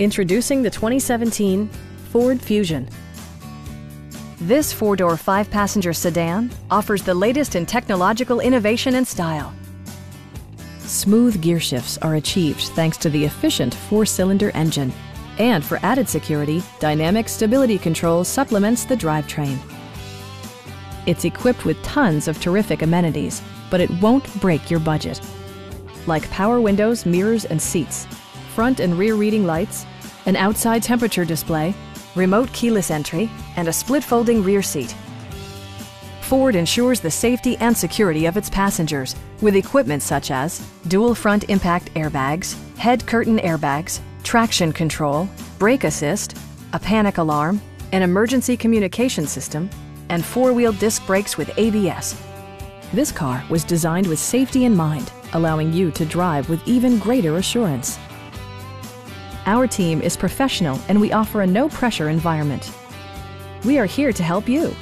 Introducing the 2017 Ford Fusion. This four-door, five-passenger sedan offers the latest in technological innovation and style. Smooth gear shifts are achieved thanks to the efficient four-cylinder engine. And for added security, dynamic stability control supplements the drivetrain. It's equipped with tons of terrific amenities, but it won't break your budget. Like power windows, mirrors, and seats, front and rear reading lights, an outside temperature display, remote keyless entry, and a split-folding rear seat. Ford ensures the safety and security of its passengers with equipment such as dual front impact airbags, head curtain airbags, traction control, brake assist, a panic alarm, an emergency communication system, and four-wheel disc brakes with ABS. This car was designed with safety in mind, allowing you to drive with even greater assurance. Our team is professional and we offer a no-pressure environment. We are here to help you.